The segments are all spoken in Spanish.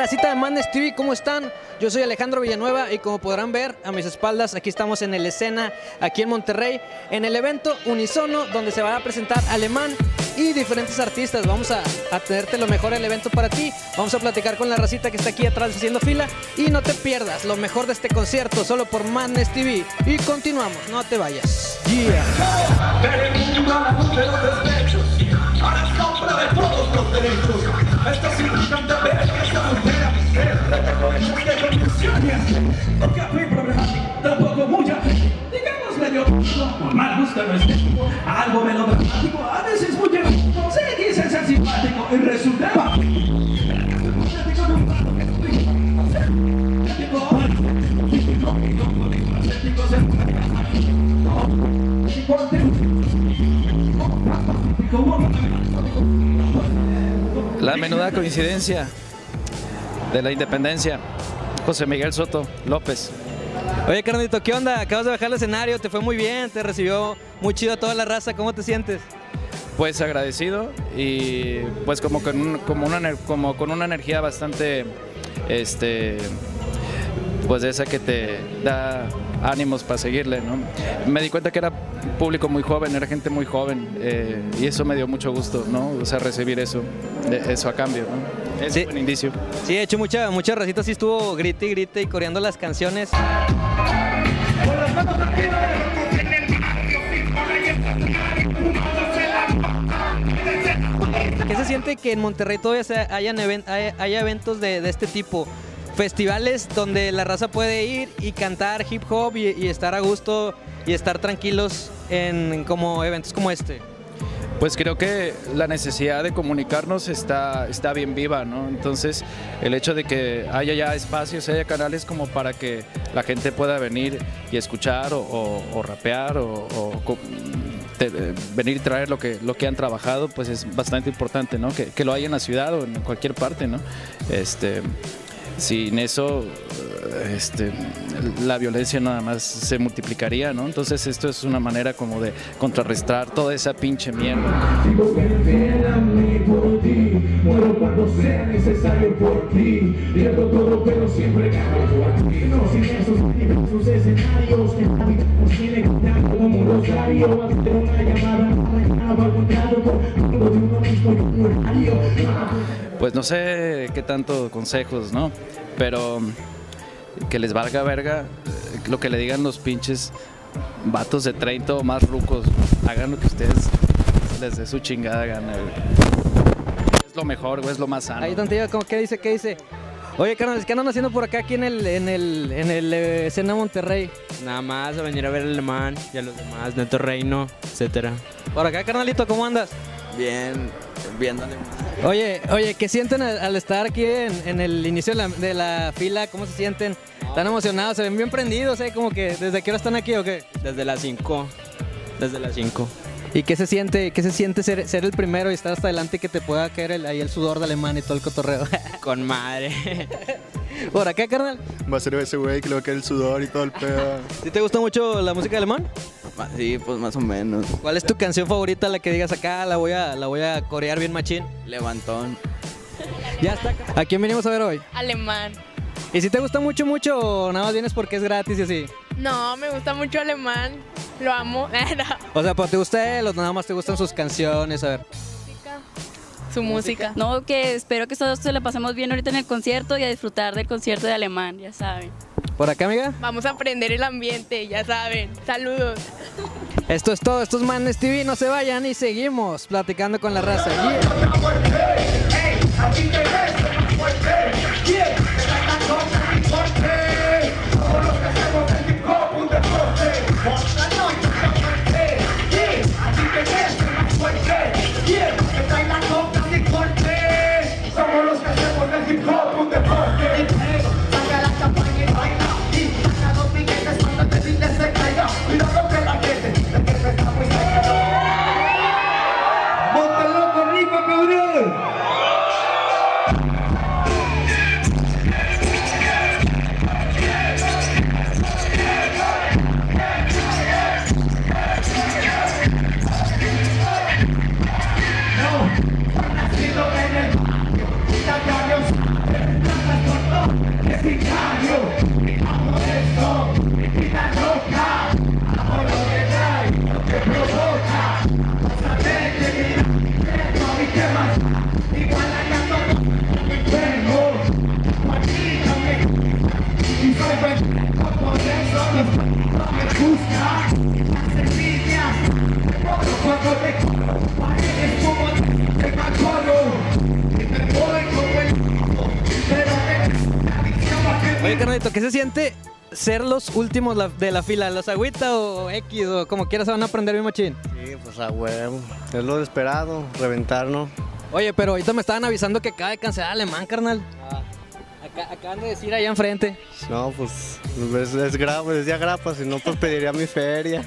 racita de Madness TV, ¿cómo están? Yo soy Alejandro Villanueva y como podrán ver a mis espaldas, aquí estamos en el escena, aquí en Monterrey, en el evento Unisono, donde se va a presentar Alemán y diferentes artistas. Vamos a tenerte lo mejor del evento para ti. Vamos a platicar con la racita que está aquí atrás haciendo fila y no te pierdas lo mejor de este concierto solo por Madness TV. Y continuamos, no te vayas. Esta circunstante vez que esta mujer trata con muchas confusiones, porque fui problemático, tampoco mucha, digamos medio normal, gusta no es algo melodramático, a veces muy emotivo, se dice ser simpático y resultaba la menuda coincidencia de la independencia, José Miguel Soto López. Oye, carnito, ¿qué onda? Acabas de bajar el escenario, te fue muy bien, te recibió muy chido a toda la raza, ¿cómo te sientes? Pues agradecido y pues como con una energía bastante, pues esa que te da ánimos para seguirle, ¿no? Me di cuenta que era público muy joven, era gente muy joven, y eso me dio mucho gusto, ¿no? O sea, recibir eso a cambio, ¿no? Es sí, un buen indicio. Sí, de hecho mucha racita sí estuvo grite y grite y coreando las canciones. ¿Qué se siente que en Monterrey todavía haya eventos de este tipo? Festivales donde la raza puede ir y cantar hip hop y estar a gusto y estar tranquilos en como eventos como este. Pues creo que la necesidad de comunicarnos está bien viva, ¿no? Entonces el hecho de que haya ya espacios, haya canales como para que la gente pueda venir y escuchar o rapear o venir y traer lo que han trabajado, pues es bastante importante, ¿no? Que lo haya en la ciudad o en cualquier parte, ¿no? Sin eso, la violencia nada más se multiplicaría, ¿no? Entonces esto es una manera como de contrarrestar toda esa pinche mierda. Pues no sé qué tanto consejos, ¿no? Pero que les valga verga lo que le digan los pinches vatos de 30 o más rucos. Hagan lo que ustedes les dé su chingada gana. Es lo mejor, güey, es lo más sano. Ahí donde yo, ¿qué dice? Oye, carnal, ¿qué andan haciendo por acá aquí en el escena Monterrey? Nada más a venir a ver al Alemán y a los demás, Neto Reino, etcétera. Por acá, carnalito, ¿cómo andas? Bien, viéndole. Oye, ¿qué sienten al estar aquí en el inicio de la fila? ¿Cómo se sienten? ¿Tan emocionados? ¿Se ven bien prendidos? Como que, ¿desde qué hora están aquí o qué? Desde las 5. Desde las 5. ¿Y qué se siente ser el primero y estar hasta adelante y que te pueda caer ahí el sudor de Alemán y todo el cotorreo? Con madre. ¿Por acá, carnal? Va a ser ese güey que le va a caer el sudor y todo el pedo. ¿Sí te gusta mucho la música de Alemán? Sí, pues más o menos. ¿Cuál es tu canción favorita, la que digas acá? La voy a corear bien machín. Levantón. Ya está. ¿A quién venimos a ver hoy? Alemán. ¿Y si te gusta mucho o nada más vienes porque es gratis y así? No, me gusta mucho Alemán. Lo amo. O sea, ¿te gusta él o nada más te gustan sus canciones? A ver. Su música. No, que espero que todos se la pasemos bien ahorita en el concierto y a disfrutar del concierto de Alemán, ya saben. ¿Por acá, amiga? Vamos a aprender el ambiente, ya saben. Saludos. Esto es todo, esto es Madness TV, no se vayan y seguimos platicando con la raza. Oye, carnalito, ¿qué se siente ser los últimos de la fila? ¿Los agüita o X o como quieras se van a aprender bien machín? Sí, pues a huevo. Es lo esperado, reventarnos. Oye, pero ahorita me estaban avisando que acaba de cancelar Alemán, carnal. Ah. Acaban de decir allá enfrente. No, pues es grave, decía grapa, si no pues pediría mi feria.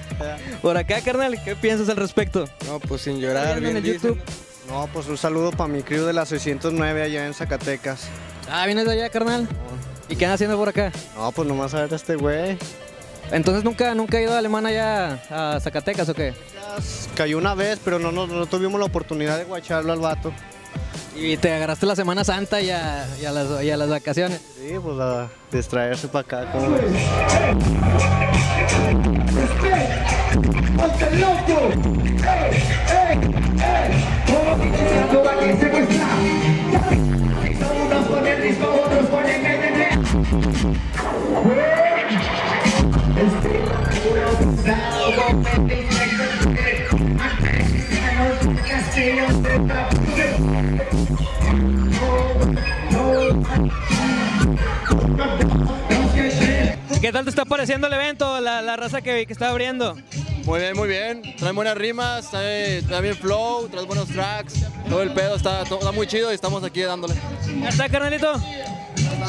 Por acá, carnal, ¿qué piensas al respecto? No, pues sin llorar, bien en YouTube. No, pues un saludo para mi crew de la 609 allá en Zacatecas. Ah, ¿vienes de allá, carnal? No. ¿Y qué andan haciendo por acá? No, pues nomás a ver a este güey. Entonces nunca he ido a Alemán allá a Zacatecas, ¿o qué? Cayó una vez, pero no tuvimos la oportunidad de guacharlo al vato. Y te agarraste la Semana Santa y a las vacaciones. Sí, pues a distraerse para acá. ¿Cómo? ¿Qué tal te está pareciendo el evento, la raza que está abriendo? Muy bien, muy bien. Trae buenas rimas, trae bien flow, trae buenos tracks, todo el pedo está muy chido y estamos aquí dándole. ¿Ya está, carnalito?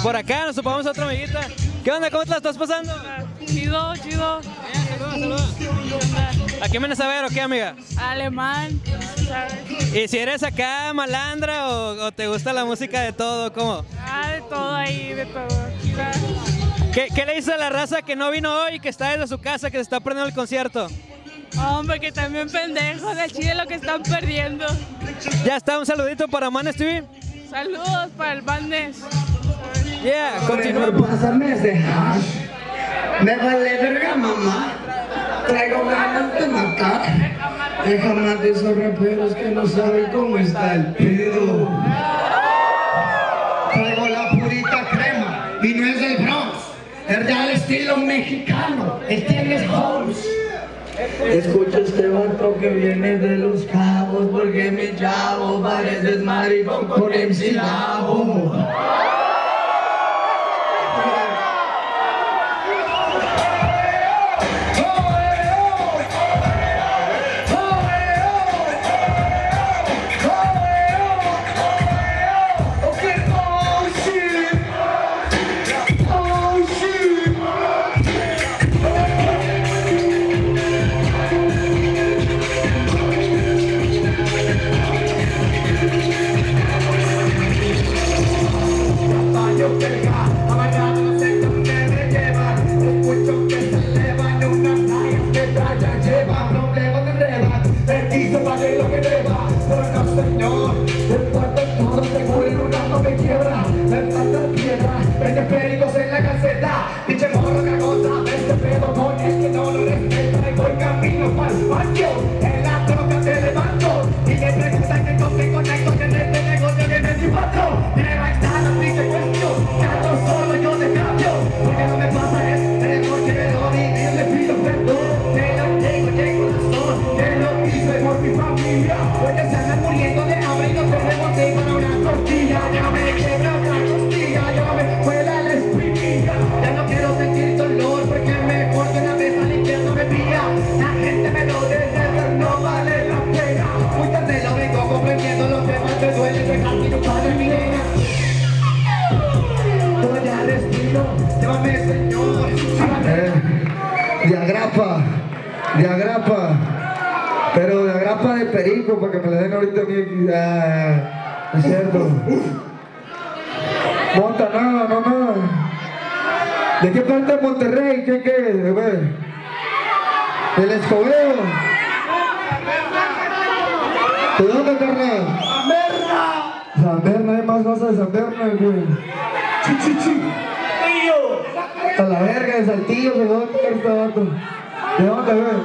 Por acá nos topamos a otra amiguita. ¿Qué onda? ¿Cómo te la estás pasando? Chido, chido. Saludos. ¿A quién vienes a ver o qué, amiga? Alemán. ¿Y si eres acá malandra o te gusta la música de todo? ¿Cómo? Ah, de todo ahí, de todo. ¿Qué le dices a la raza que no vino hoy y que está desde su casa, que se está perdiendo el concierto? Hombre, que también pendejos, al chile lo que están perdiendo. Ya está, un saludito para Madness TV. Saludos para el Madness. Yeah, continúa. Me vale verga, mamá. Traigo ganas de matar. Deja más de esos raperos que no saben cómo está el pedo. Traigo la purita crema y no es del Bronx. Es del estilo mexicano. Este es Holmes. Escucha este vato que viene de Los Cabos, porque mi chavo pareces maricón con MC Lavo. Para que me la den ahorita mi... Ah, es cierto. Monta, no. ¿De qué parte de Monterrey? ¿Qué? Güey. ¿Del Escobedo? ¿De dónde, carnal? San Berna. San Berna, hay más cosas de San Berna, güey. Chichichi. A la verga de Saltillo, ¿de dónde está vato? ¿De dónde, güey?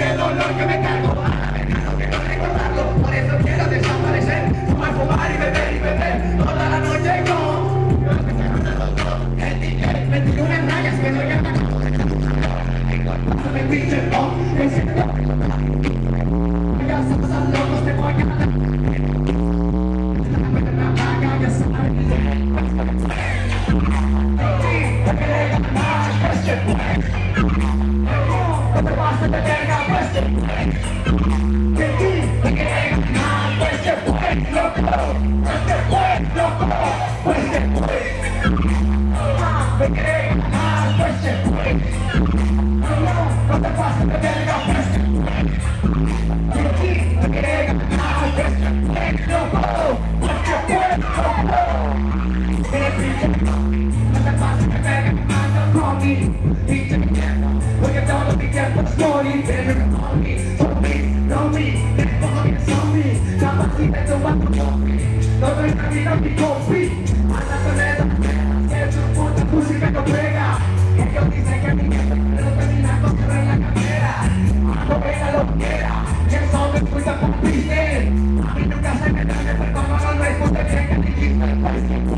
qué dolor que me cargo. Ah, pecado que no recordarlo, por eso quiero desaparecer. Fumar, fumar y beber toda la noche con Dios me está matando. El DJ, 21 rayas que no llaman. Me pinche, oh, es el top. Ya somos a locos, te voy a matar. La pena me apaga, ya sabes. Te verga, pues te fue. De ti, te querés ganar, pues te fue, loco. Pues te fue, loco. Pues te fue. Ah, te querés ganar, pues te fue. No, no te pases de verga, pues te fue. De ti, te querés ganar, pues te fue, loco. Pues te fue, loco. Te pinche, no te pases de verga, ando conmigo, pinche mierda. Porque todo mi tiempo es morir, pero no me, no me, no me, no me, jamás si te tomas tu compi, no doy la vida a mi compi, anda con esas, es un puto música no pega, ellos dicen que mi gente no termina con cerrar la carrera, no pega lo que quiera, y eso me cuida con piste, a mí nunca se me da, pero como no responde bien que dijiste,